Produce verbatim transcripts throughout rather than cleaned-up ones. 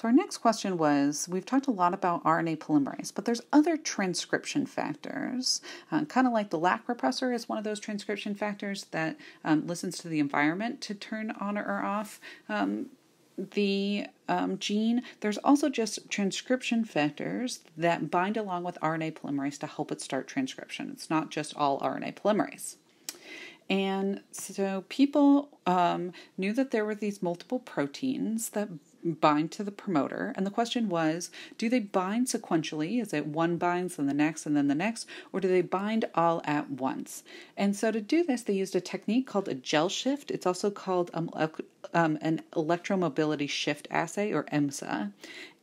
So our next question was, we've talked a lot about R N A polymerase, but there's other transcription factors, uh, kind of like the lac repressor is one of those transcription factors that um, listens to the environment to turn on or off um, the um, gene. There's also just transcription factors that bind along with R N A polymerase to help it start transcription. It's not just all R N A polymerase. And so people um, knew that there were these multiple proteins that bind to the promoter, and the question was, do they bind sequentially? Is it one binds, then the next, and then the next, or do they bind all at once? And so to do this, they used a technique called a gel shift. It's also called um, um, an electromobility shift assay, or EMSA.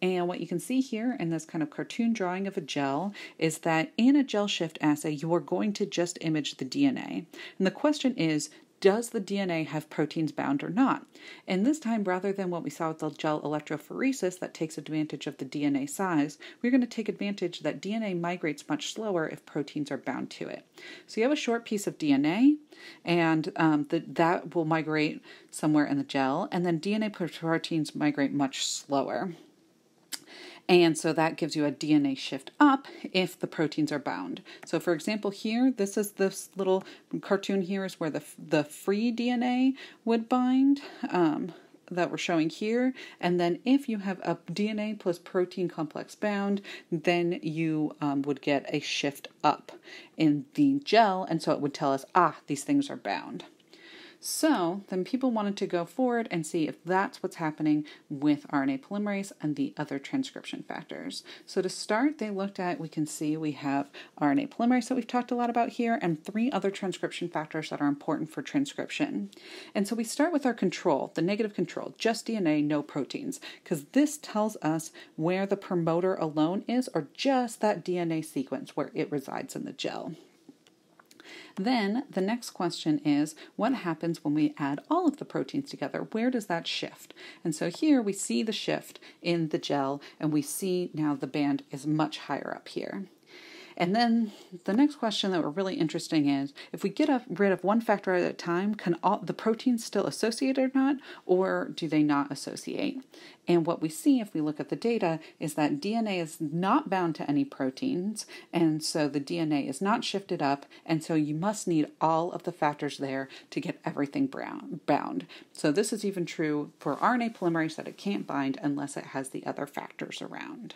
And what you can see here in this kind of cartoon drawing of a gel is that in a gel shift assay, you are going to just image the D N A. And the question is, does the D N A have proteins bound or not? And this time, rather than what we saw with the gel electrophoresis that takes advantage of the D N A size, we're going to take advantage that D N A migrates much slower if proteins are bound to it. So you have a short piece of D N A, and um, the, that will migrate somewhere in the gel, and then D N A proteins migrate much slower. And so that gives you a D N A shift up if the proteins are bound. So for example here, this is this little cartoon here is where the, the free D N A would bind um, that we're showing here. And then if you have a D N A plus protein complex bound, then you um, would get a shift up in the gel. And so it would tell us, ah, these things are bound. So then people wanted to go forward and see if that's what's happening with R N A polymerase and the other transcription factors. So to start, they looked at, we can see we have R N A polymerase that we've talked a lot about here, and three other transcription factors that are important for transcription. And so we start with our control, the negative control, just D N A, no proteins, because this tells us where the promoter alone is, or just that D N A sequence where it resides in the gel. Then the next question is, what happens when we add all of the proteins together? Where does that shift? And so here we see the shift in the gel, and we see now the band is much higher up here. And then the next question that we're really interesting is, if we get rid of one factor at a time, can all the proteins still associate or not, or do they not associate? And what we see if we look at the data is that D N A is not bound to any proteins, and so the D N A is not shifted up, and so you must need all of the factors there to get everything bound. So this is even true for R N A polymerase, that it can't bind unless it has the other factors around.